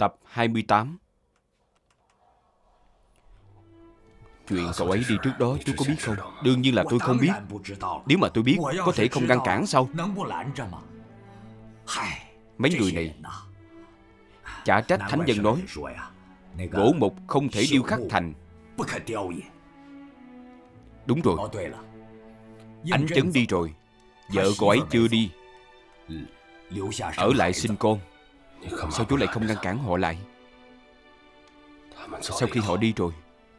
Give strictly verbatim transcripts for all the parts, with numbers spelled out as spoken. Tập hai mươi tám. Chuyện cậu ấy đi trước đó tôi có biết không? Đương nhiên là tôi không biết. Nếu mà tôi biết, có thể không ngăn cản sao? Mấy người này, chả trách thánh nhân nói gỗ mục không thể điêu khắc thành. Đúng rồi, anh Trấn đi rồi, vợ cậu ấy chưa đi, ở lại sinh con. Sao chú lại không ngăn cản họ lại? Sau khi họ đi rồi,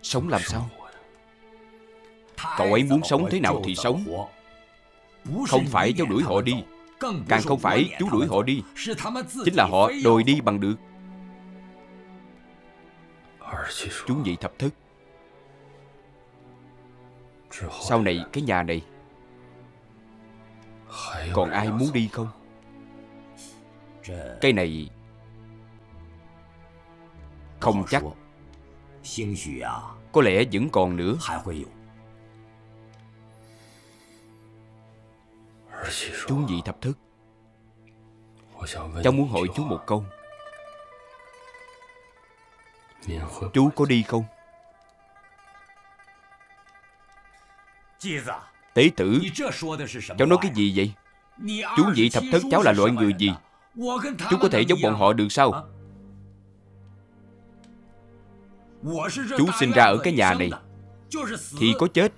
sống làm sao? Cậu ấy muốn sống thế nào thì sống, không phải cháu đuổi họ đi, càng không phải chú đuổi họ đi, chính là họ đòi đi bằng được. Chú nhị thập thức, sau này cái nhà này còn ai muốn đi không? Cái này không chắc, có lẽ vẫn còn nữa. Chú nhị thập thức, cháu muốn hỏi chú một câu. Chú có đi không? Tế tử, cháu nói cái gì vậy? Chú nhị thập thức cháu là loại người gì? Chú có thể giống bọn họ được sao? Chú sinh ra ở cái nhà này, thì có chết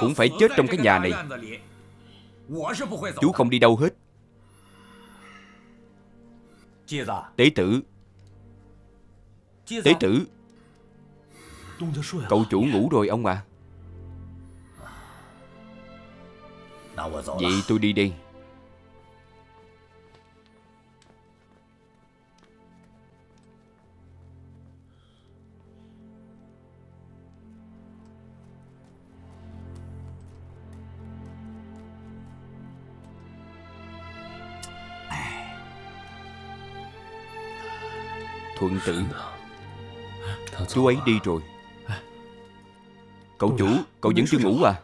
cũng phải chết trong cái nhà này. Chú không đi đâu hết. Tế tử, tế tử, cậu chủ ngủ rồi ông à. Vậy tôi đi đi. Thuận tử, chú ấy đi rồi. Cậu chủ, cậu vẫn chưa ngủ à?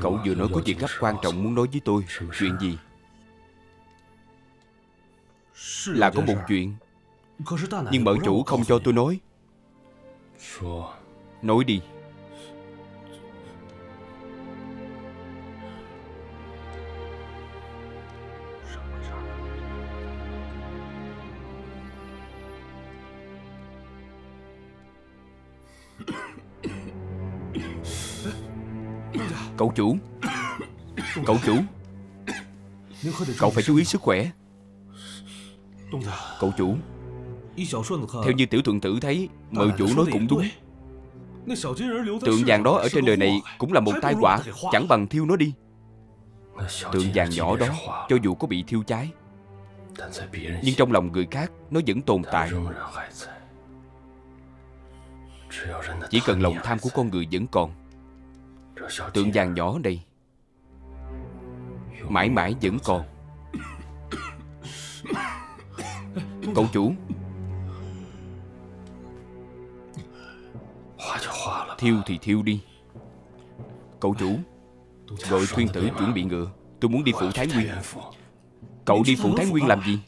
Cậu vừa nói có chuyện gấp quan trọng muốn nói với tôi. Chuyện gì? Là có một chuyện, nhưng mợ chủ không cho tôi nói. Nói đi. Cậu chủ, cậu chủ, cậu phải chú ý sức khỏe. Cậu chủ, theo như tiểu thuận tử thấy, mợ chủ nói cũng đúng. Tượng vàng đó ở trên đời này cũng là một tai họa, chẳng bằng thiêu nó đi. Tượng vàng nhỏ đó, cho dù có bị thiêu cháy, nhưng trong lòng người khác nó vẫn tồn tại. Chỉ cần lòng tham của con người vẫn còn, tượng vàng nhỏ này mãi mãi vẫn còn. Cậu chủ, thiêu thì thiêu đi. Cậu chủ, gọi Thuyên tử chuẩn bị ngựa, tôi muốn đi phụ Thái Nguyên. Cậu đi phụ Thái Nguyên làm gì?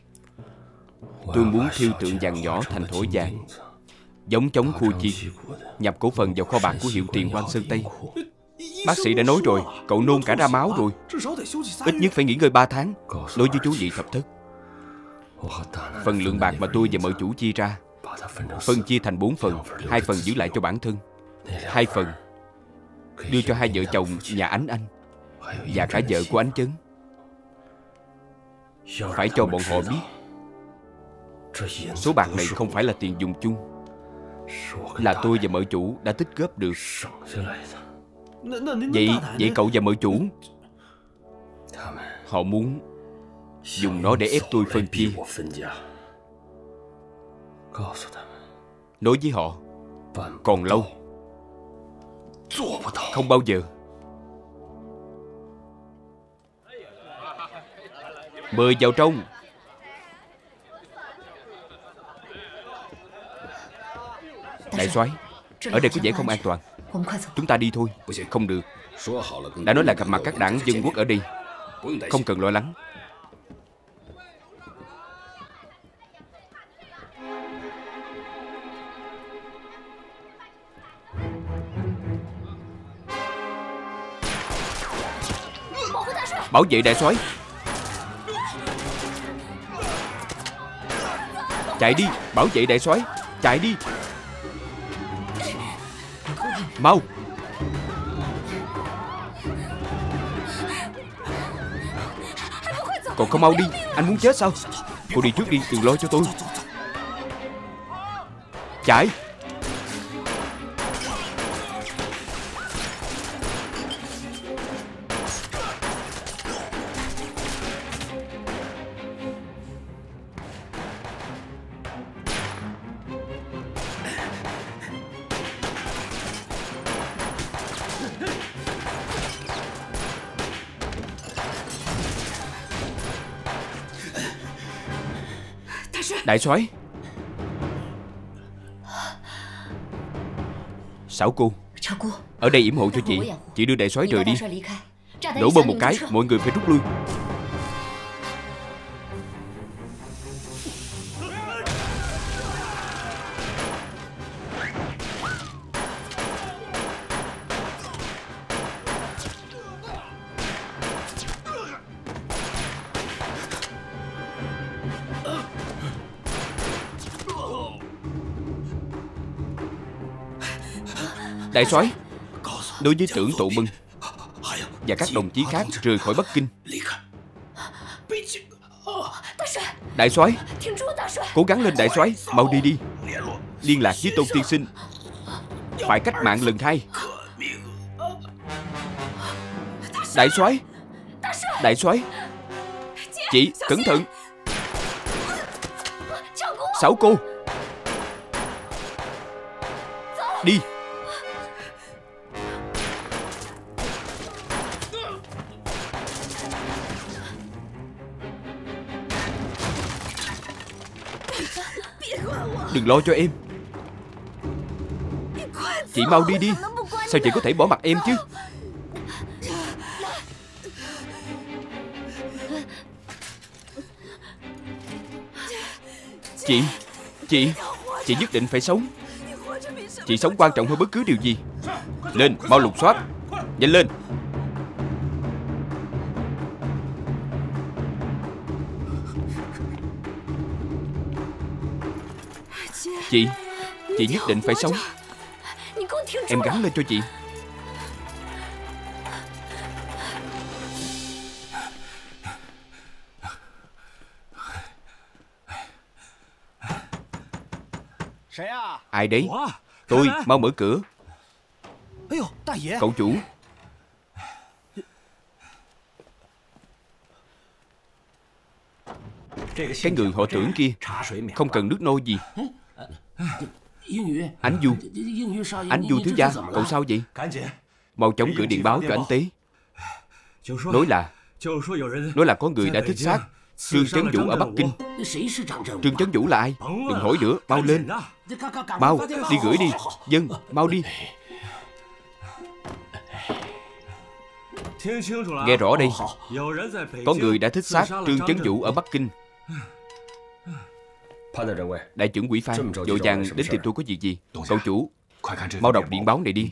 Tôi muốn thiêu tượng vàng nhỏ thành thổi vàng, giống chống khu chi, nhập cổ phần vào kho bạc của Hiệu Tiền Quan Sơn Tây. Bác sĩ đã nói rồi, cậu nôn cả ra máu rồi, ít nhất phải nghỉ ngơi ba tháng. Đối với chú nhị thập thức, phần lượng bạc mà tôi và mợ chủ chia ra, phân chia thành bốn phần, hai phần giữ lại cho bản thân, hai phần đưa cho hai vợ chồng nhà Ánh Anh và cả vợ của Ánh Chấn. Phải cho bọn họ biết số bạc này không phải là tiền dùng chung, là tôi và mợ chủ đã tích góp được. Vậy, vậy cậu và mợ chủ, họ muốn dùng nó để ép tôi phân chia. Nói với họ, còn lâu, không bao giờ. Mời vào trong. Đại soái, ở đây có vẻ không an toàn, chúng ta đi thôi. Không được, đã nói là gặp mặt các đảng dân quốc ở đây, không cần lo lắng. bảo vệ đại soái. Chạy đi, bảo vệ đại soái, chạy đi. Mau. Còn không mau đi, anh muốn chết sao? Cô đi trước đi, đừng lo cho tôi. Chạy. Đại soái. Xảo cô, ở đây yểm hộ cho chị. Chị đưa đại soái rời đi. Đổ bơm một cái, mọi người phải rút lui. Đại soái, đối với trưởng Tụ Mừng và các đồng chí khác rời khỏi Bắc Kinh. Đại soái, cố gắng lên đại soái, mau đi đi. Liên lạc với Tôn tiên sinh, phải cách mạng lần hai. Đại soái, đại soái, chị cẩn thận. Xảo cô, đi. Đừng lo cho em. Chị mau đi đi. Sao chị có thể bỏ mặc em chứ? Chị, chị, chị nhất định phải sống. Chị sống quan trọng hơn bất cứ điều gì. Lên, mau lục soát. Nhanh lên. Chị, chị nhất định phải sống. Em gắng lên cho chị. Ai đấy? Tôi, mau mở cửa. Cậu chủ. Cái người họ Tưởng kia không cần nước nôi gì. Ánh Du, Ánh Du thiếu gia, cậu sao vậy? Mau chóng gửi điện báo cho Ánh Tế. Nói là Nói là có người đã thích xác Trương Trấn Vũ ở Bắc Kinh. Trương Trấn Vũ là ai? Đừng hỏi nữa, mau lên. Mau, đi gửi đi. Dân, mau đi. Nghe rõ đây. Có người đã thích xác Trương Trấn Vũ ở Bắc Kinh. Đại trưởng quỹ Phan vội vàng đến tìm tôi có việc gì? Cậu chủ, mau đọc điện báo này đi.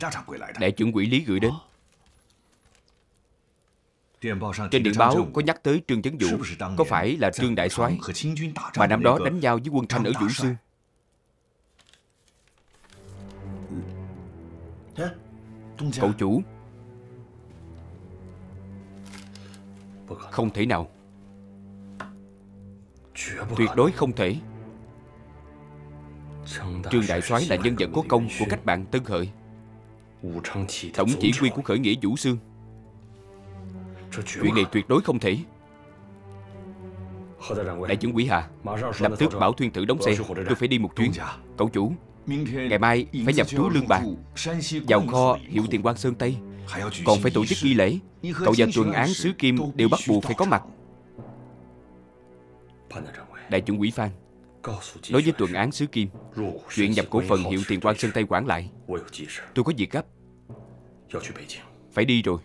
Đại trưởng quỹ Lý gửi đến. Trên điện báo có nhắc tới Trương Trấn Vũ. Có phải là Trương đại soái mà năm đó đánh nhau với quân Thanh ở Vũ Xương? Cậu chủ, không thể nào. Tuyệt đối không thể. Trương đại soái là nhân vật có công của cách mạng Tân Hợi, tổng chỉ huy của khởi nghĩa Vũ Xương. Chuyện này tuyệt đối không thể. Đại trưởng quỹ Hà, lập tức bảo thuyền tử đóng xe, tôi phải đi một chuyến. Cậu chủ, ngày mai phải nhập trú lương bạc vào kho Hiệu Tiền Quan Sơn Tây, còn phải tổ chức nghi lễ. Cậu và tuần án sứ Kim đều bắt buộc phải có mặt. Đại trưởng quỹ Phan, nói với tuần án sứ Kim, chuyện nhập cổ phần Hiệu Tiền Quan Sơn Tây quản lại. Tôi có việc gấp, phải đi rồi.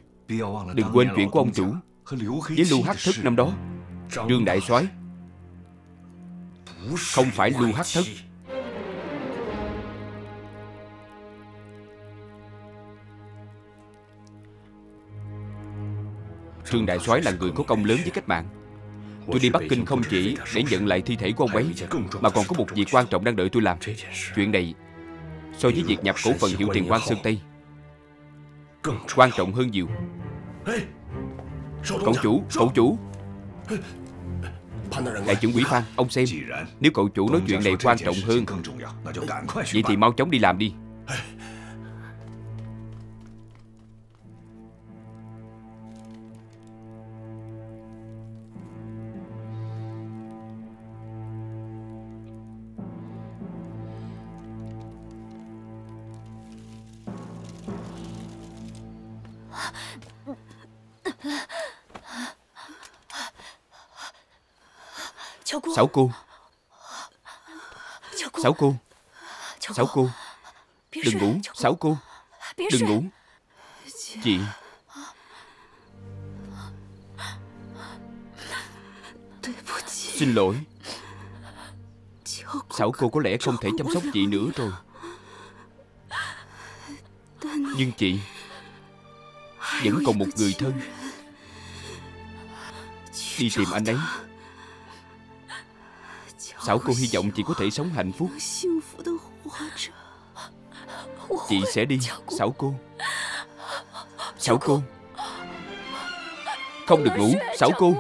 Đừng quên chuyện của ông chủ với Lưu Hắc Thất năm đó. Trương đại soái không phải Lưu Hắc Thất. Trương Đại Soái là người có công lớn với cách mạng. Tôi đi Bắc Kinh không chỉ để nhận lại thi thể của ông ấy, mà còn có một việc quan trọng đang đợi tôi làm. Chuyện này so với việc nhập cổ phần Hiệu Tiền Quan Sơn Tây quan trọng hơn nhiều. Cậu chủ, cậu chủ. Đại trưởng quỹ Phan, ông xem, nếu cậu chủ nói chuyện này quan trọng hơn, vậy thì mau chóng đi làm đi. Sáu cô, Sáu cô, Sáu cô, đừng ngủ, Sáu cô, đừng ngủ. Chị, xin lỗi. Sáu cô có lẽ không thể chăm sóc chị nữa rồi. Nhưng chị vẫn còn một người thân. Đi tìm anh ấy. Sáu cô hy vọng chị có thể sống hạnh phúc. Chị sẽ đi, Sáu cô. Sáu cô, không được ngủ, Sáu cô.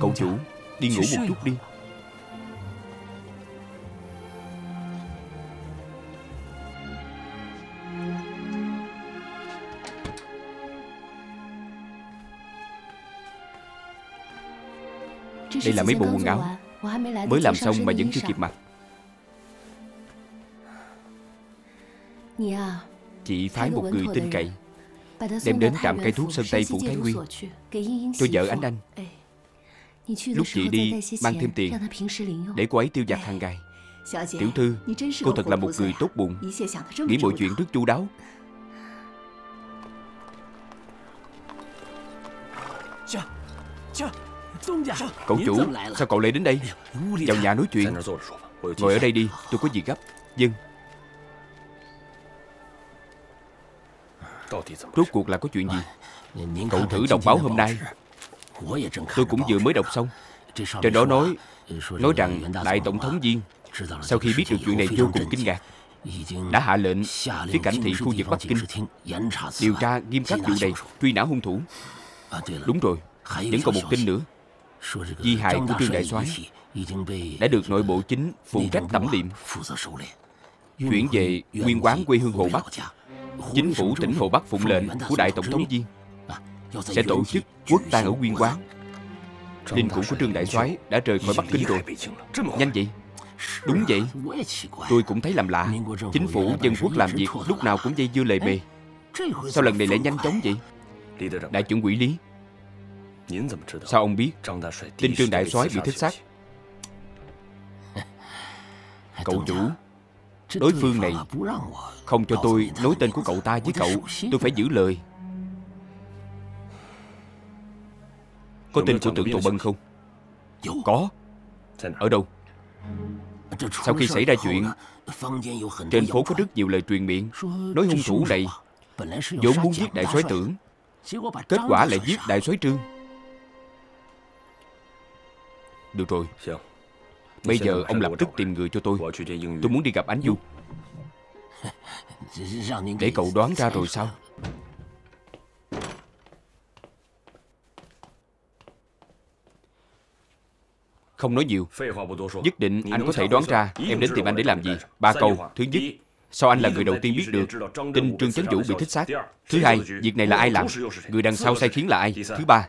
Cậu chủ, đi ngủ một chút đi. Đây là mấy bộ quần áo mới làm xong mà vẫn chưa kịp mặc. Chị phái một người tin cậy đem đến trạm cây thuốc Sơn Tây, phủ Thái Nguyên cho vợ Ánh Anh. Lúc chị đi, mang thêm tiền để cô ấy tiêu vặt hàng ngày. Tiểu thư, cô thật là một người tốt bụng, nghĩ mọi chuyện rất chu đáo. Cậu chủ, sao cậu lại đến đây? Vào nhà nói chuyện. Ngồi ở đây đi, tôi có việc gấp. Vâng. Rốt cuộc là có chuyện gì? Cậu thử đọc báo hôm nay. Tôi cũng vừa mới đọc xong. Trên đó nói Nói rằng Đại Tổng thống Viên sau khi biết được chuyện này vô cùng kinh ngạc, đã hạ lệnh phía cảnh thị khu vực Bắc Kinh điều tra nghiêm khắc vụ này, truy nã hung thủ. Đúng rồi, vẫn còn một tin nữa. Di hài của Trương Đại Soái đã được nội bộ chính phụ trách tẩm liệm, chuyển về nguyên quán quê hương Hồ Bắc. Chính phủ tỉnh Hồ Bắc phụng lệnh của Đại Tổng thống Viên sẽ tổ chức quốc tang ở nguyên quán. Linh cũ của Trương Đại Soái đã rời khỏi Bắc Kinh rồi. Nhanh vậy? Đúng vậy, tôi cũng thấy làm lạ. Chính phủ dân quốc làm việc lúc nào cũng dây dưa lề mề, sao lần này lại nhanh chóng vậy? Đại trưởng quỹ Lý, sao ông biết tin Trương Đại Soái bị thích xác? Cậu chủ, đối phương này không cho tôi nói tên của cậu ta với cậu, tôi phải giữ lời. Có tên của Tưởng Tù Bân không? Có. Ở đâu? Sau khi xảy ra chuyện, trên phố có rất nhiều lời truyền miệng, nói hung thủ này vốn muốn giết Đại Soái Tưởng, kết quả lại giết Đại Soái Trương. Được rồi, bây giờ ông lập tức tìm người cho tôi. Tôi muốn đi gặp Ánh Du. Để cậu đoán ra rồi sao? Không nói nhiều, nhất định anh có thể đoán ra em đến tìm anh để làm gì. Ba câu. Thứ nhất, sao anh là người đầu tiên biết được tin Trương Chánh Vũ bị thích xác? Thứ hai, việc này là ai làm? Người đằng sau sai khiến là ai? Thứ ba,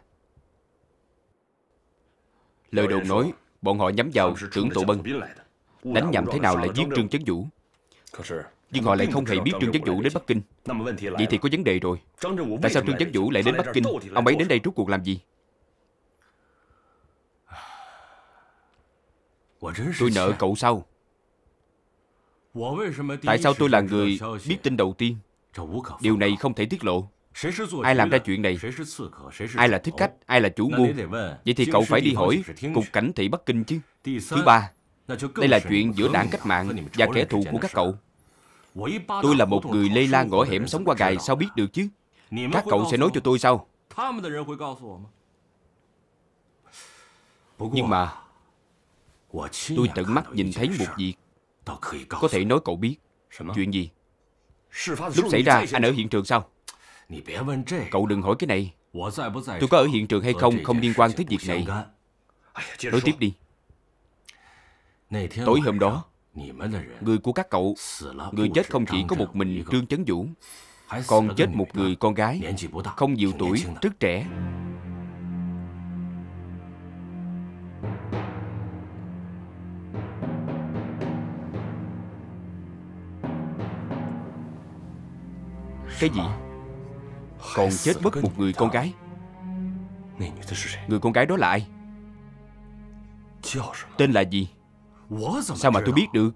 Lời đồn nói bọn họ nhắm vào trưởng Tổ Bân, đánh nhầm thế nào lại giết Trương Chấn Vũ. Nhưng họ lại không hề biết Trương Chấn Vũ đến Bắc Kinh. Vậy thì có vấn đề rồi. Tại sao Trương Chấn Vũ lại đến Bắc Kinh? Ông ấy đến đây rốt cuộc làm gì? Tôi nợ cậu sao? Tại sao tôi là người biết tin đầu tiên? Điều này không thể tiết lộ. Ai làm ra chuyện này? Ai là thích khách? Ai là chủ mưu? Vậy thì cậu phải đi hỏi Cục Cảnh thị Bắc Kinh chứ. Thứ ba, đây là chuyện giữa đảng cách mạng và kẻ thù của các cậu. Tôi là một người lê la ngõ hẻm sống qua ngày, sao biết được chứ? Các cậu sẽ nói cho tôi sao? Nhưng mà tôi tận mắt nhìn thấy một việc có thể nói cậu biết. Chuyện gì? Lúc xảy ra anh ở hiện trường sao? Cậu đừng hỏi cái này. Tôi có ở hiện trường hay không không liên quan tới việc này. Nói tiếp đi. Tối hôm đó, người của các cậu, người chết không chỉ có một mình Trương Chấn Vũ, còn chết một người con gái không nhiều tuổi, rất trẻ. Cái gì? Còn chết mất một người con gái. Người con gái đó là ai? Tên là gì? Sao mà tôi biết được?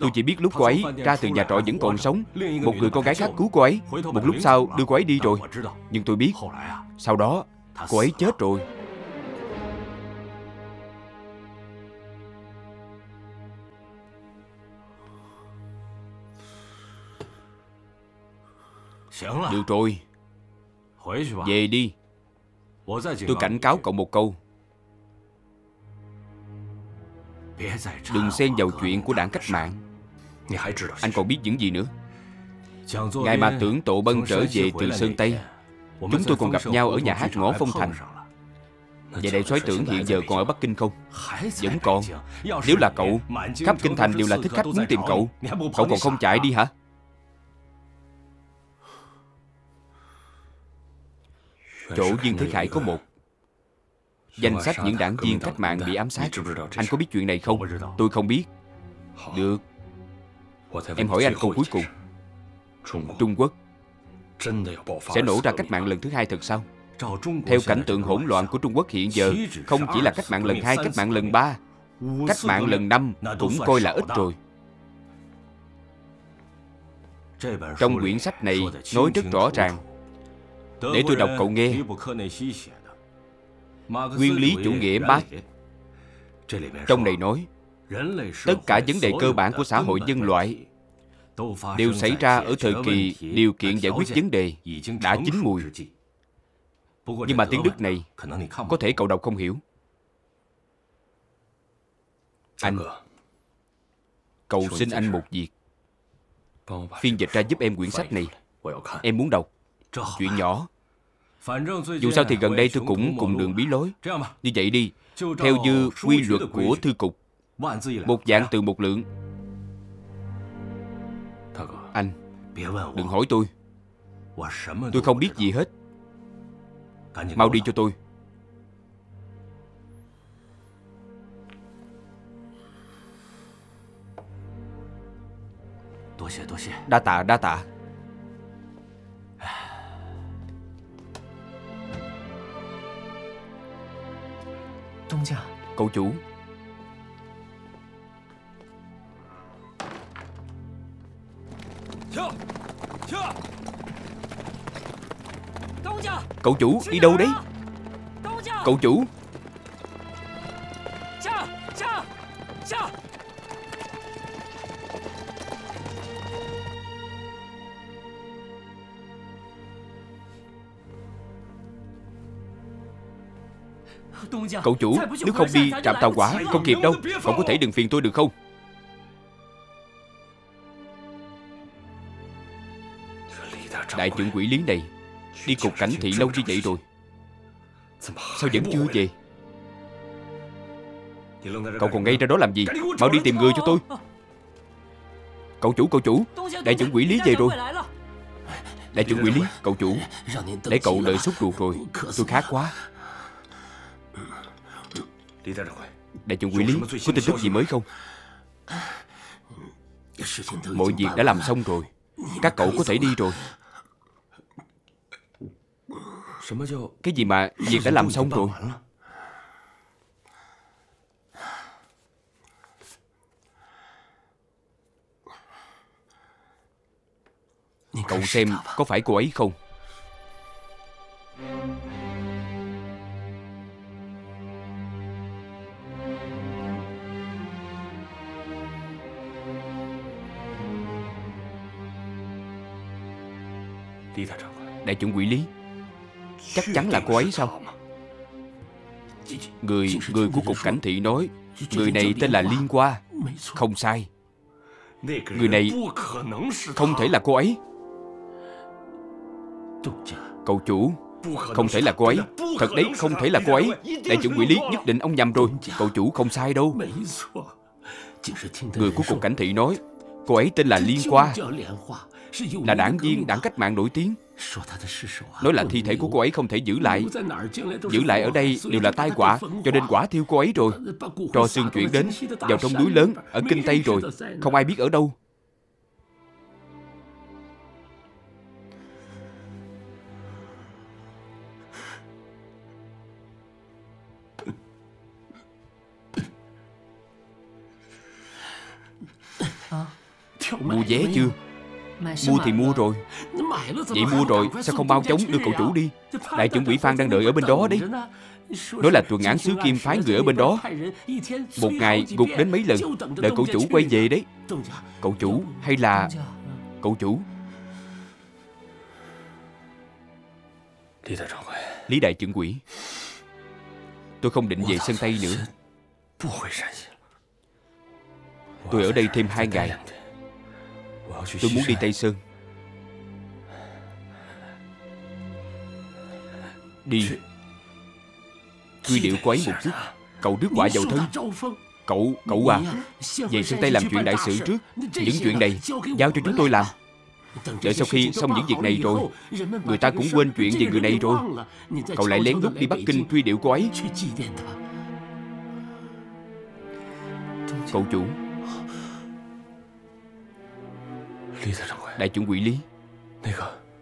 Tôi chỉ biết lúc cô ấy ra từ nhà trọ vẫn còn sống, một người con gái khác cứu cô ấy, một lúc sau đưa cô ấy đi rồi. Nhưng tôi biết sau đó cô ấy chết rồi. Được rồi, về đi. Tôi cảnh cáo cậu một câu, đừng xen vào chuyện của đảng cách mạng. Anh còn biết những gì nữa? Ngày mà tưởng Tổ Bân trở về từ Sơn Tây, chúng tôi còn gặp nhau ở nhà hát Ngõ Phong Thành. Vậy đại soái Tưởng hiện giờ còn ở Bắc Kinh không? Vẫn còn. Nếu là cậu, khắp kinh thành đều là thích khách muốn tìm cậu, cậu còn không chạy đi hả? Chỗ Viên Thế Khải có một danh sách những đảng viên cách mạng bị ám sát. Anh có biết chuyện này không? Tôi không biết. Được. Em hỏi anh câu cuối cùng. Trung Quốc sẽ nổ ra cách mạng lần thứ hai thật sao? Theo cảnh tượng hỗn loạn của Trung Quốc hiện giờ, không chỉ là cách mạng lần hai, cách mạng lần ba, cách mạng lần năm cũng coi là ít rồi. Trong quyển sách này nói rất rõ ràng. Để tôi đọc cậu nghe. Nguyên lý chủ nghĩa Marx trong này nói tất cả vấn đề cơ bản của xã hội nhân loại đều xảy ra ở thời kỳ điều kiện giải quyết vấn đề đã chín mùi. Nhưng mà tiếng Đức này có thể cậu đọc không hiểu. Anh, cậu xin anh một việc, phiên dịch ra giúp em quyển sách này, em muốn đọc. Chuyện nhỏ. Dù sao thì gần đây tôi cũng cùng đường bí lối. Như vậy đi, theo như quy luật của thư cục, một dạng từ một lượng. Anh, đừng hỏi tôi, tôi không biết gì hết. Mau đi cho tôi. Đa tạ, đa tạ. Cậu chủ, cậu chủ đi đâu đấy? Cậu chủ, cậu chủ, nếu không đi trạm tàu quả không kịp đâu. Cậu có thể đừng phiền tôi được không? Đại trưởng quỷ Lý này đi Cục Cảnh thị lâu như vậy rồi, sao vẫn chưa về? Cậu còn ngay ra đó làm gì? Mau đi tìm người cho tôi. Cậu chủ, cậu chủ, đại trưởng quỷ Lý về rồi. Đại trưởng quỷ Lý, cậu chủ, để cậu đợi sốt ruột rồi. Tôi khát quá. Đại trưởng Quỷ Lý, có tin tức gì mới không? Mọi việc đã làm xong rồi, các cậu có thể đi rồi. Cái gì mà việc đã làm xong rồi? Cậu xem có phải cô ấy không? Đại trưởng Quỷ Lý, chắc chắn là cô ấy sao? Người người của cục cảnh thị nói người này tên là Liên Hoa. Không sai, người này không thể là cô ấy. Cậu chủ, không thể là cô ấy. Thật đấy, không thể là cô ấy. Đại trưởng Quỷ Lý, nhất định ông nhầm rồi. Cậu chủ không sai đâu. Người của cục cảnh thị nói cô ấy tên là Liên Hoa, là đảng viên đảng cách mạng nổi tiếng. Nói là thi thể của cô ấy không thể giữ lại. Giữ lại ở đây đều là tai họa, cho nên quả thiêu cô ấy rồi. Trò xương chuyển đến vào trong núi lớn ở Kinh Tây rồi, không ai biết ở đâu. Mua vé chưa? Mua thì mua rồi. Vậy mua rồi sao không bao chống đưa cậu chủ đi? Đại trưởng Quỷ Phan đang đợi ở bên đó đấy. Nói là tuần án xứ Kim phái người ở bên đó, một ngày gục đến mấy lần, đợi cậu chủ quay về đấy. Cậu chủ hay là... Cậu chủ, Lý đại trưởng quỷ, tôi không định về Sơn Tây nữa. Tôi ở đây thêm hai ngày. Tôi muốn đi Tây Sơn. Đi. Truy điệu cô ấy một chút. Cậu rước quả vào thân. Cậu, cậu à, về Sơn Tây làm chuyện đại sự trước. Những chuyện này giao cho chúng tôi làm. Đợi sau khi xong những việc này rồi, người ta cũng quên chuyện về người này rồi. Cậu lại lén lút đi Bắc Kinh truy điệu cô ấy. Cậu chủ, đại trưởng Quỷ Lý,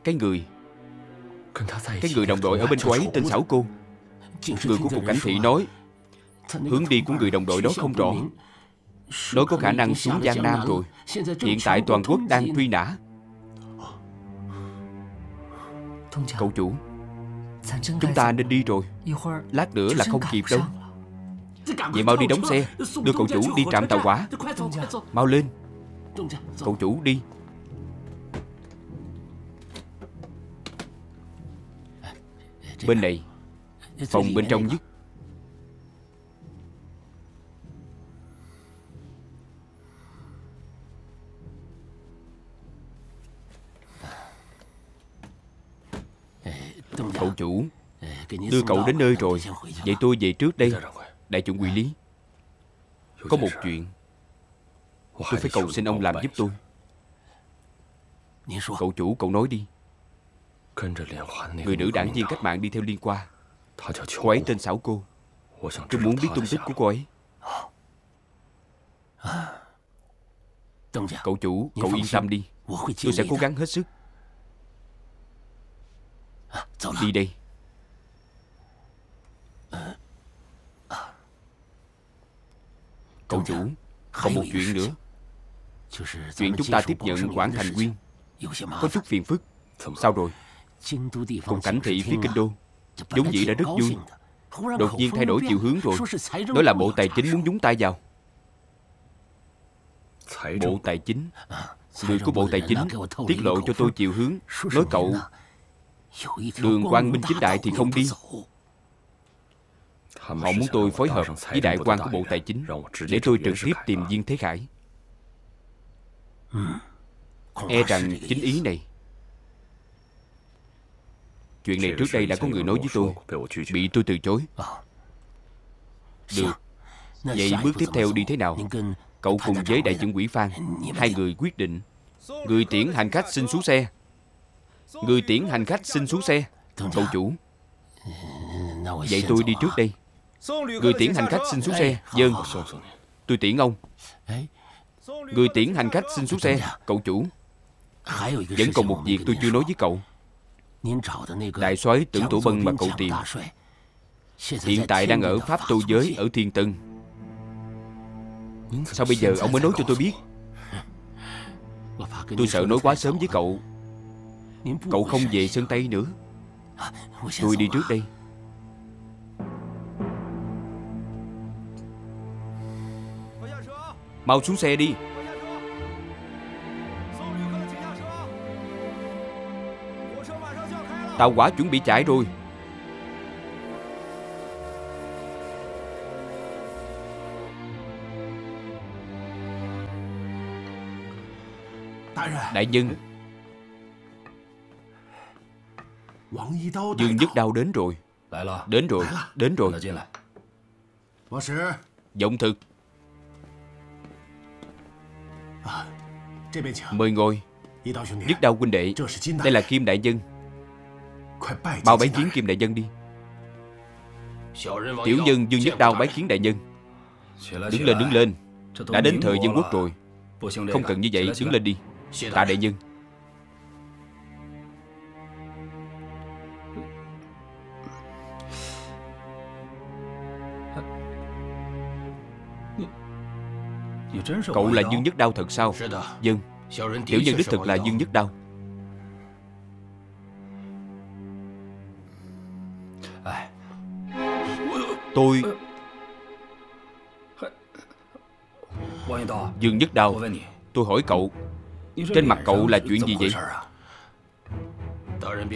cái người cái người đồng đội ở bên cô ấy tên Xảo Cô. Người của cục cảnh thị nói hướng đi của người đồng đội đó không rõ, nói có khả năng xuống Giang Nam rồi. Hiện tại toàn quốc đang truy nã. Cậu chủ, chúng ta nên đi rồi, lát nữa là không kịp đâu. Vậy mau đi đóng xe, đưa cậu chủ đi trạm tàu hỏa. Mau lên. Cậu chủ đi. Bên này, phòng bên trong nhất. Cậu chủ, đưa cậu đến nơi rồi. Vậy tôi về trước đây. Đại trưởng Quỷ Lý, có một chuyện tôi phải cầu xin ông làm giúp tôi. Cậu chủ, cậu nói đi. Người nữ đảng viên cách mạng đi theo Liên Hoa, cô ấy tên Xảo Cô. Tôi muốn biết tung tích của cô ấy. Cậu chủ, cậu yên tâm đi, tôi sẽ cố gắng hết sức. Đi đây. Cậu chủ, còn một chuyện nữa. Chuyện chúng ta tiếp nhận Quảng Thành Nguyên có chút phiền phức. Sao rồi? Cục cảnh thị phía Kinh Đô vốn dĩ đã rất vui, đột nhiên thay đổi chiều hướng rồi. Đó là Bộ Tài chính muốn nhúng tay vào. Bộ Tài chính? Người của Bộ Tài chính tiết lộ cho tôi chiều hướng, nói cậu đường quang minh chính đại thì không đi. Họ muốn tôi phối hợp với đại quan của Bộ Tài chính để tôi trực tiếp tìm Viên Thế Khải. E rằng chính ý này. Chuyện này trước đây đã có người nói với tôi, bị tôi từ chối. Được. Vậy bước tiếp theo đi thế nào? Cậu cùng với đại trưởng Quỷ Phan, hai người quyết định. Người tiễn hành khách xin xuống xe. Người tiễn hành khách xin xuống xe. Cậu chủ, vậy tôi đi trước đây. Người tiễn hành khách xin xuống xe. Dân, tôi tiễn ông. Người tiễn hành khách xin xuống xe. Cậu chủ, vẫn còn một việc tôi chưa nói với cậu. Đại soái Tưởng Tổ Bân mà cậu tìm hiện tại đang ở Pháp Tô Giới, ở Thiên Tân. Sao bây giờ ông mới nói cho tôi biết? Tôi sợ nói quá sớm với cậu, cậu không về Sơn Tây nữa. Tôi đi trước đây. Mau xuống xe đi. Tàu hỏa chuẩn bị chạy rồi. Đại nhân, Dương Nhất Đao đến rồi. Đến rồi, đến rồi. Vọng Thực, mời ngồi. Nhất Đao huynh đệ, đây là Kim đại nhân. Bao bái kiến Kim đại nhân đi. Tiểu nhân Dương Nhất Đao bái kiến đại nhân. Đứng lên, đứng lên. Đã đến thời dân quốc rồi, không cần như vậy, đứng lên đi. Tạ đại nhân. Cậu là Dương Nhất Đao thật sao? Dân, tiểu nhân đích thực là Dương Nhất Đao. Tôi... Dương Nhất Đao, tôi hỏi cậu, trên mặt cậu là chuyện gì vậy?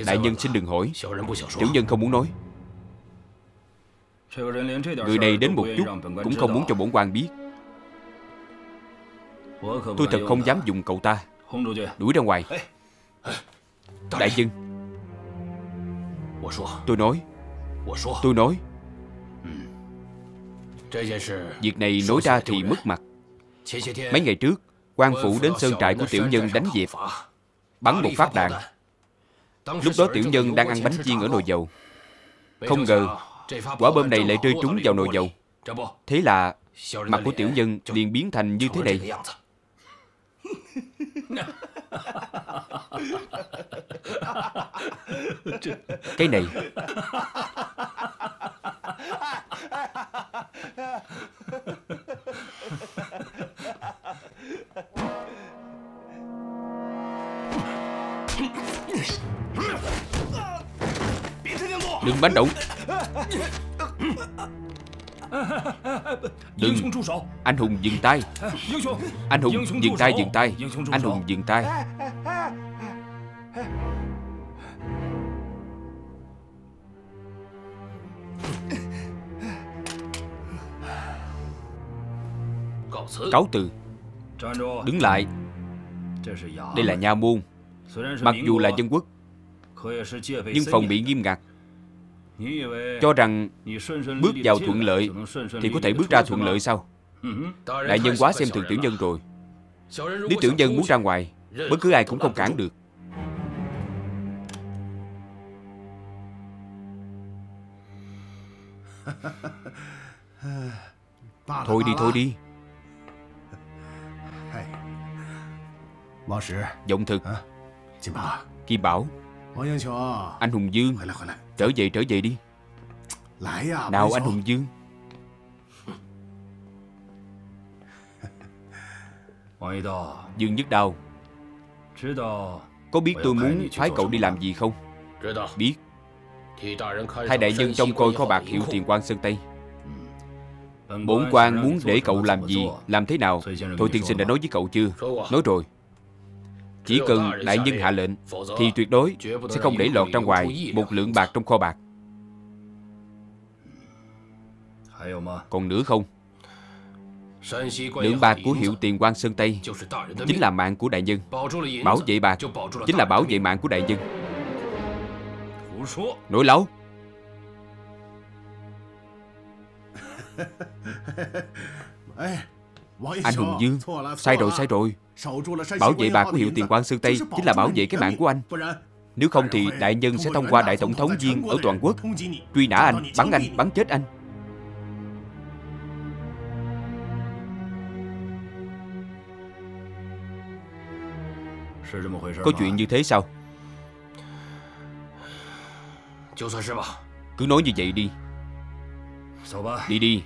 Đại nhân xin đừng hỏi, tiểu nhân không muốn nói. Người này đến một chút cũng không muốn cho bổn quan biết. Tôi thật không dám dùng cậu ta. Đuổi ra ngoài. Đại nhân, tôi nói, tôi nói, việc này nói ra thì mất mặt. Mấy ngày trước, quan phủ đến sơn trại của tiểu nhân đánh dẹp, bắn một phát đạn. Lúc đó tiểu nhân đang ăn bánh chiên ở nồi dầu, không ngờ quả bom này lại rơi trúng vào nồi dầu. Thế là mặt của tiểu nhân liền biến thành như thế này. Cái này, đừng bắn động, đừng. Anh hùng dừng tay, anh hùng dừng tay, dừng tay, anh hùng dừng tay. Cáo từ, đứng lại. Đây là nha môn, mặc dù là dân quốc nhưng phòng bị nghiêm ngặt. Cho rằng bước vào thuận lợi thì có thể bước ra thuận lợi sao? Đại nhân quá xem thường tiểu nhân rồi. Nếu tiểu nhân muốn ra ngoài, bất cứ ai cũng không cản được. Thôi đi, thôi đi. Vọng Thực, Kim Bảo, anh hùng Dương, trở về, trở về đi. Nào anh hùng Dương. Dương Nhất Đao, có biết tôi muốn phái cậu đi làm gì không? Biết. Hai đại nhân trông coi kho bạc Hiệu Tiền Quan Sơn Tây. Bổn quan muốn để cậu làm gì, làm thế nào. Thôi tiên sinh đã nói với cậu chưa? Nói rồi. Chỉ cần đại nhân hạ lệnh thì tuyệt đối sẽ không để lọt ra ngoài một lượng bạc trong kho bạc. Còn nữa không? Lượng bạc của Hiệu Tiền Quan Sơn Tây chính là mạng của đại nhân. Bảo vệ bạc chính là bảo vệ mạng của đại nhân. Nói láo. Anh hùng Dương, sai rồi, sai rồi. Bảo vệ bạc của Hiệu Tiền Quan Sơn Tây chính là bảo vệ cái mạng của anh. Nếu không thì đại nhân sẽ thông qua đại tổng thống Viên ở toàn quốc truy nã anh, bắn anh, bắn chết anh. Có chuyện như thế sao? Cứ nói như vậy đi. Đi đi.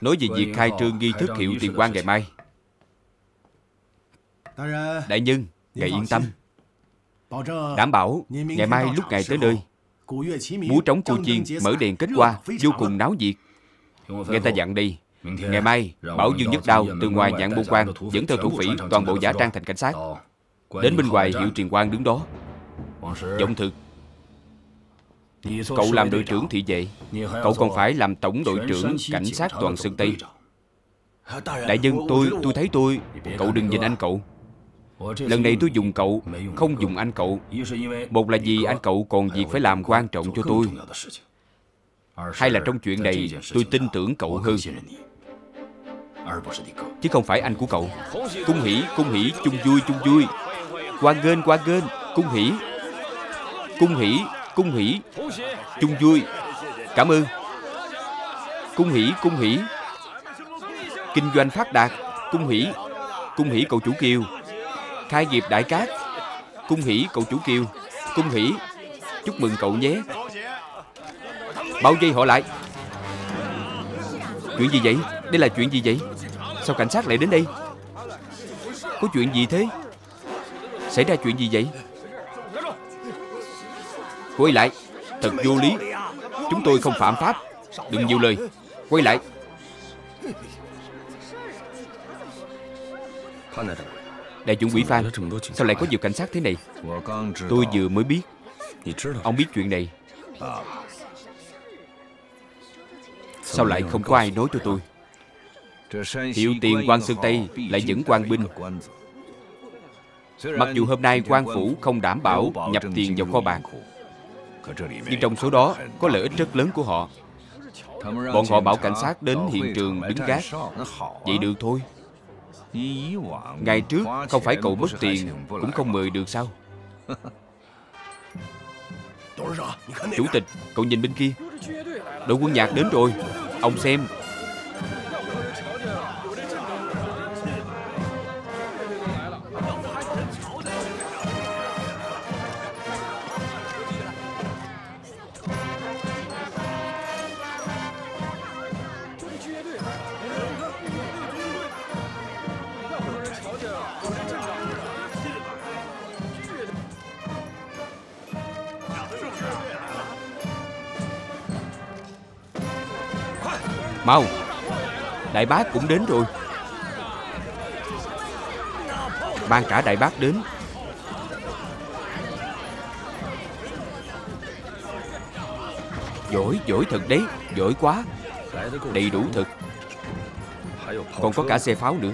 Nói về việc khai trương nghi thức Hiệu Tiền Quan ngày mai. Đại nhân, ngài yên tâm. Đảm bảo ngày mai lúc ngài tới nơi, múa trống cô chiên mở đèn kết hoa, vô cùng náo nhiệt. Nghe ta dặn đi, ngày mai bảo Dương Nhất Đao từ ngoài nhạn môn quan dẫn theo thủ phỉ toàn bộ giả trang thành cảnh sát, đến bên ngoài Hiệu Tiền Quan đứng đó. Giọng thực, cậu làm đội trưởng thị vệ, cậu còn phải làm tổng đội trưởng cảnh sát toàn Sơn Tây. Đại nhân, tôi tôi thấy tôi cậu đừng nhìn anh cậu. Lần này tôi dùng cậu, không dùng anh cậu. Một là vì anh cậu còn việc phải làm quan trọng cho tôi, hay là trong chuyện này tôi tin tưởng cậu hơn, chứ không phải anh của cậu. Cung hỉ, cung hỉ, chung vui, chung vui. Hoan nghênh, hoan nghênh, cung hỉ. Cung hỉ, cung hỉ, chung vui. Cảm ơn. Cung hỉ, cung hỉ. Kinh doanh phát đạt. Cung hỉ, cung hỉ cậu chủ Kiều. Khai nghiệp đại cát. Cung hỉ cậu chủ Kiều. Cung hỉ. Chúc mừng cậu nhé. Bao dây họ lại. Chuyện gì vậy? Đây là chuyện gì vậy? Sao cảnh sát lại đến đây? Có chuyện gì thế? Xảy ra chuyện gì vậy? Quay lại. Thật vô lý. Chúng tôi không phạm pháp. Đừng nhiều lời. Quay lại. Đại trưởng Quỷ Phan, sao lại có nhiều cảnh sát thế này? Tôi vừa mới biết. Ông biết chuyện này sao lại không có ai nói cho tôi? Hiệu Tiền Quan Sơn Tây lại dẫn quan binh. Mặc dù hôm nay quan phủ không đảm bảo nhập tiền vào kho bạc, nhưng trong số đó có lợi ích rất lớn của họ. Bọn họ bảo cảnh sát đến hiện trường đứng gác. Vậy được thôi. Ngày trước không phải cậu mất tiền cũng không mời được sao? Chủ tịch, cậu nhìn bên kia, đội quân nhạc đến rồi. Ông xem. Mau, đại bác cũng đến rồi. Mang cả đại bác đến. Giỏi, giỏi thật đấy, giỏi quá. Đầy đủ thật. Còn có cả xe pháo nữa.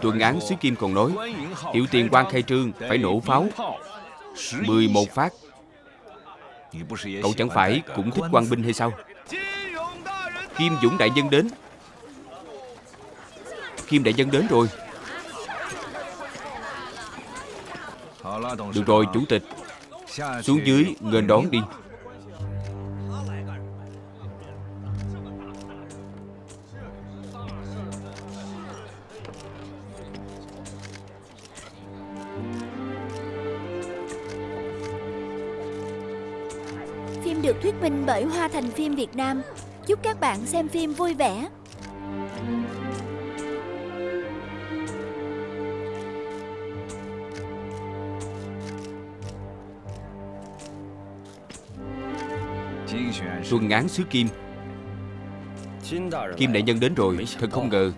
Tuần án Xuyến Kim còn nói Hiệu Tiền Quan khai trương phải nổ pháo mười một phát. Cậu chẳng phải cũng thích quan binh hay sao? Kim Dũng đại nhân đến. Kim đại nhân đến rồi. Được rồi, chủ tịch, xuống dưới nghênh đón đi. Phim được thuyết minh bởi Hoa Thành Phim Việt Nam. Chúc các bạn xem phim vui vẻ. Tuần án xứ Kim. Kim đại nhân đến rồi, thật không ngờ.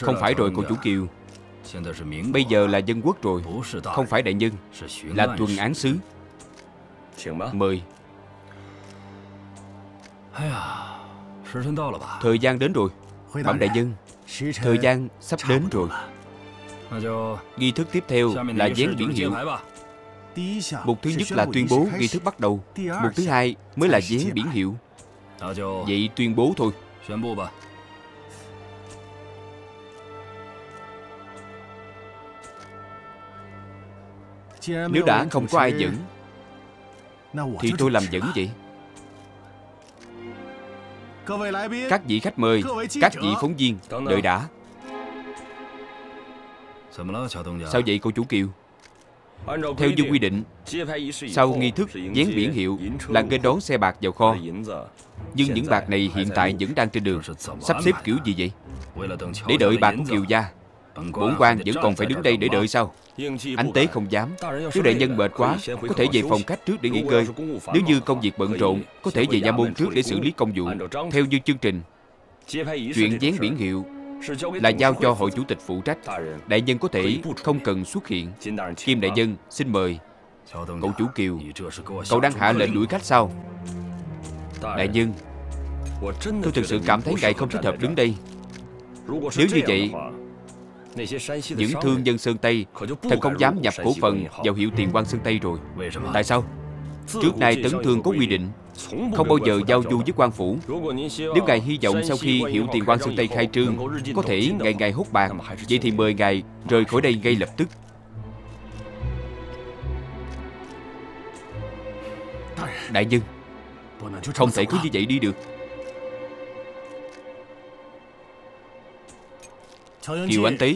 Không phải rồi cô chủ Kiều. Bây giờ là dân quốc rồi. Không phải đại nhân, là tuần án xứ. Mời. Thời gian đến rồi. Bẩm đại nhân, thời gian sắp đến rồi. Nghi thức tiếp theo là dán biển hiệu. Mục thứ nhất là tuyên bố nghi thức bắt đầu. Mục thứ hai mới là dán biển hiệu. Vậy tuyên bố thôi. Nếu đã không có ai dẫn thì tôi làm dẫn vậy. các vị khách mời, các vị phóng viên, đợi đã. Sao vậy cô chủ Kiều? Theo như quy định, sau nghi thức dán biển hiệu là kênh đón xe bạc vào kho. Nhưng những bạc này hiện tại vẫn đang trên đường. Sắp xếp kiểu gì vậy? Để đợi bạc của Kiều gia, bổn quan vẫn còn phải đứng đây để đợi sao? Ánh Tế không dám. Nếu đại nhân mệt quá, có thể về phòng khách trước để nghỉ ngơi. Nếu như công việc bận rộn, có thể về nha môn trước để xử lý công vụ. Theo như chương trình, chuyện dán biển hiệu là giao cho hội chủ tịch phụ trách. Đại nhân có thể không cần xuất hiện. Kim đại nhân, xin mời. Cậu chủ Kiều, cậu đang hạ lệnh đuổi khách sao? Đại nhân, tôi thực sự cảm thấy ngài không thích hợp đứng đây. Nếu như vậy, những thương nhân Sơn Tây thật không dám nhập cổ phần vào Hiệu Tiền Quan Sơn Tây rồi. Tại sao? Trước nay Tấn Thương có quy định không bao giờ giao du với quan phủ. Nếu ngài hy vọng sau khi Hiệu Tiền Quan Sơn Tây khai trương có thể ngày ngày hốt bạc, vậy thì mời ngài rời khỏi đây ngay lập tức. Đại nhân, không thể cứ như vậy đi được. Kiều Ánh Tế,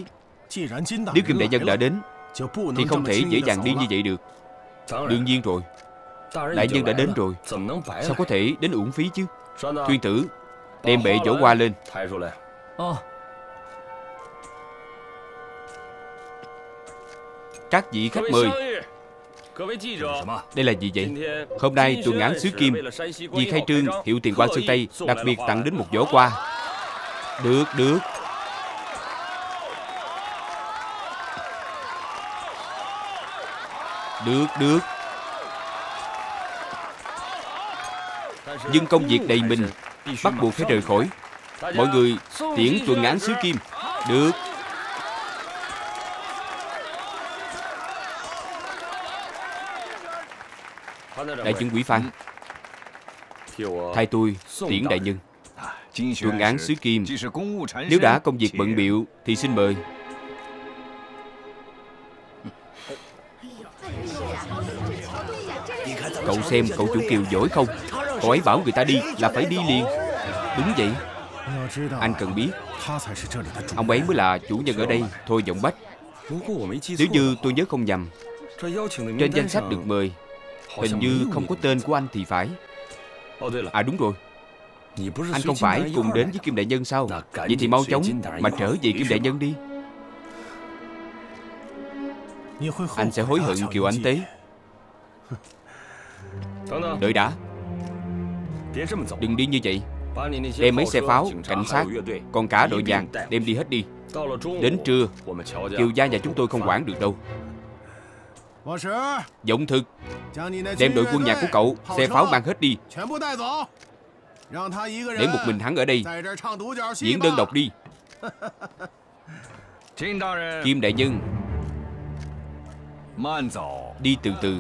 nếu Kim đại nhân đã đến thì không thể dễ dàng đi như vậy được. Đương nhiên rồi, đại nhân đã đến rồi, sao có thể đến uổng phí chứ? Thuyên tử, đem bệ giỏ hoa lên. Các vị khách mời, đây là gì vậy? Hôm nay tuần án xứ Kim vì khai trương Hiệu Tiền Quan Sơn Tây đặc biệt tặng đến một giỏ hoa. Được, được. Được, được. Nhưng công việc đầy mình, bắt buộc phải rời khỏi. Mọi người tiễn tuần án xứ Kim. Được. Đại chứng quỷ Phan, thay tôi tiễn đại nhân. Tuần án xứ Kim, nếu đã công việc bận bịu thì xin mời. Cậu xem cậu chủ Kiều giỏi không? Cậu ấy bảo người ta đi là phải đi liền. Đúng vậy. Anh cần biết, ông ấy mới là chủ nhân ở đây. Thôi giọng bách, nếu như tôi nhớ không nhầm, trên danh sách được mời hình như không có tên của anh thì phải. À đúng rồi, anh không phải cùng đến với Kim đại nhân sao? Vậy thì mau chóng mà trở về Kim đại nhân đi. Anh sẽ hối hận Kiều Ánh Tế. Đợi đã, đừng đi như vậy. Đem mấy xe pháo, cảnh sát, còn cả đội vàng, đem đi hết đi. Đến trưa Kiều gia nhà chúng tôi không quản được đâu. Giọng thực, đem đội quân nhạc của cậu, xe pháo mang hết đi. Để một mình hắn ở đây diễn đơn độc đi. Kim đại nhân, đi từ từ.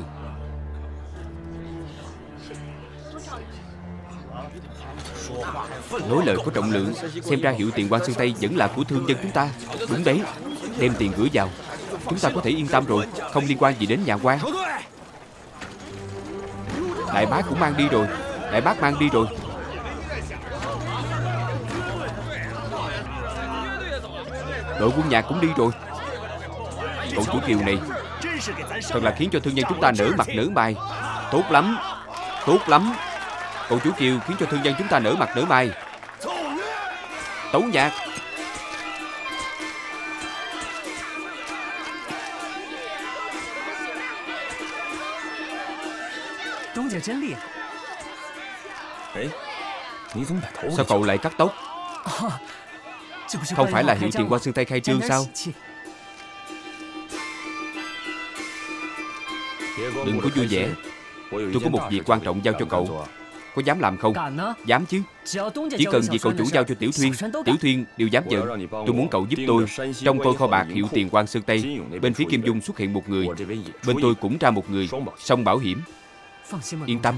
Nói lời có trọng lượng. Xem ra Hiệu Tiền Quan Sơn Tây vẫn là của thương dân chúng ta. Đúng đấy, đem tiền gửi vào, chúng ta có thể yên tâm rồi, không liên quan gì đến nhà quan. Đại bác cũng mang đi rồi. Đại bác mang đi rồi. Đội quân nhạc cũng đi rồi. Cậu chủ Kiều này thật là khiến cho thương nhân chúng ta nở mặt nở mày. Tốt lắm, tốt lắm. Cậu chủ Kiều khiến cho thương dân chúng ta nở mặt nở mày. Tấu nhạc. Sao cậu lại cắt tóc? Không phải là Hiệu Tiền Quan Sơn Tây khai trương sao? Đừng có vui vẻ, tôi có một việc quan trọng giao cho cậu. Có dám làm không? Dám chứ. Chỉ cần việc cậu chủ giao cho Tiểu Thuyên, Tiểu Thuyên đều dám nhận. Tôi muốn cậu giúp tôi. Trong tôi kho bạc Hiệu Tiền Quan Sơn Tây, bên phía Kim Dung xuất hiện một người, bên tôi cũng ra một người, song bảo hiểm. Yên tâm,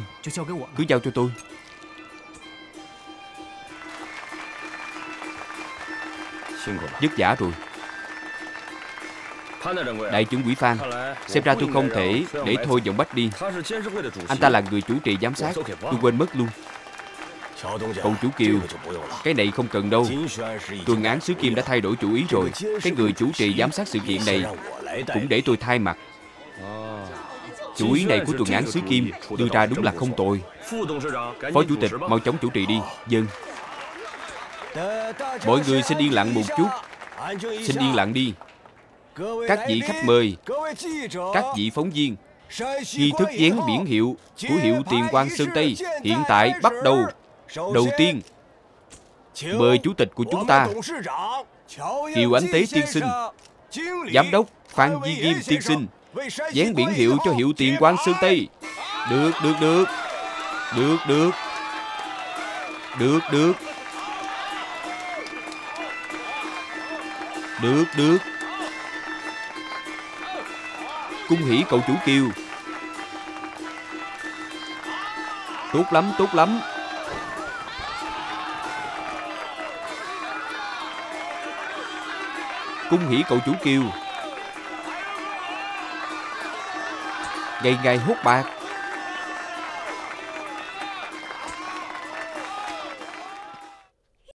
cứ giao cho tôi. Vất vả rồi. Đại trưởng quỹ Phan, xem ra tôi không thể để Thôi Giọng Bách đi. Anh ta là người chủ trì giám sát, tôi quên mất luôn. Cậu chủ Kiều, cái này không cần đâu. Tuần án xứ Kim đã thay đổi chủ ý rồi. Cái người chủ trì giám sát sự kiện này cũng để tôi thay mặt. Chủ ý này của tuần án xứ Kim đưa ra đúng là không tồi. Phó chủ tịch mau chóng chủ trì đi. Vâng. Mọi người xin yên lặng một chút. Xin yên lặng đi. Các vị khách mời, các vị phóng viên, nghi thức dán biển hiệu của Hiệu Tiền Quan Sơn Tây hiện tại bắt đầu. Đầu tiên, mời chủ tịch của chúng ta Kiều Ánh Tế tiên sinh, giám đốc Phan Di Kim tiên sinh dán biển hiệu cho Hiệu Tiền Quan Sơn Tây. Được, được, được. Được, được. Được, được. Được, được. Cung hỉ cậu chủ Kiều. Tốt lắm, tốt lắm. Cung hỉ cậu chủ Kiều. Ngày ngày hốt bạc.